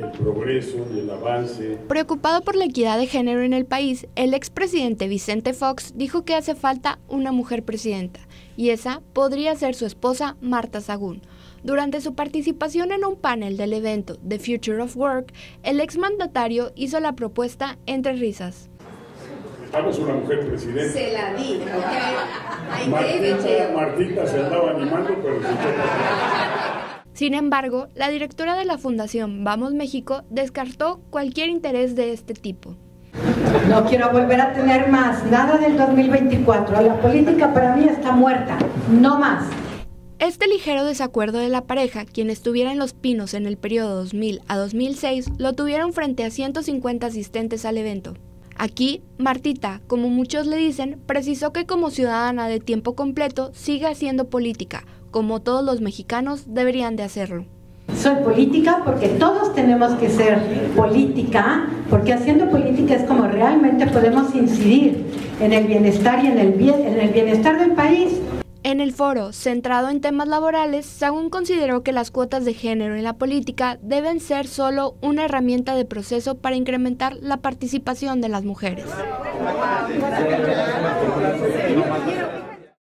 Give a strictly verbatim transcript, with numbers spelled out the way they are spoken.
el progreso y el avance. Preocupado por la equidad de género en el país, el expresidente Vicente Fox dijo que hace falta una mujer presidenta, y esa podría ser su esposa Martha Sahagún. Durante su participación en un panel del evento The Future of Work, el exmandatario hizo la propuesta entre risas. Estamos una mujer presidenta. Se la di, okay. Martita, Martita se andaba animando, pero... Sin embargo, la directora de la Fundación Vamos México descartó cualquier interés de este tipo. No quiero volver a tener más, nada del dos mil veinticuatro. La política para mí está muerta, no más. Este ligero desacuerdo de la pareja, quien estuviera en Los Pinos en el periodo dos mil a dos mil seis, lo tuvieron frente a ciento cincuenta asistentes al evento. Aquí, Martita, como muchos le dicen, precisó que como ciudadana de tiempo completo sigue haciendo política, como todos los mexicanos deberían de hacerlo. Soy política porque todos tenemos que ser política, porque haciendo política es como realmente podemos incidir en el bienestar y en el, bien, en el bienestar del país. En el foro, centrado en temas laborales, Sahagún consideró que las cuotas de género en la política deben ser solo una herramienta de proceso para incrementar la participación de las mujeres.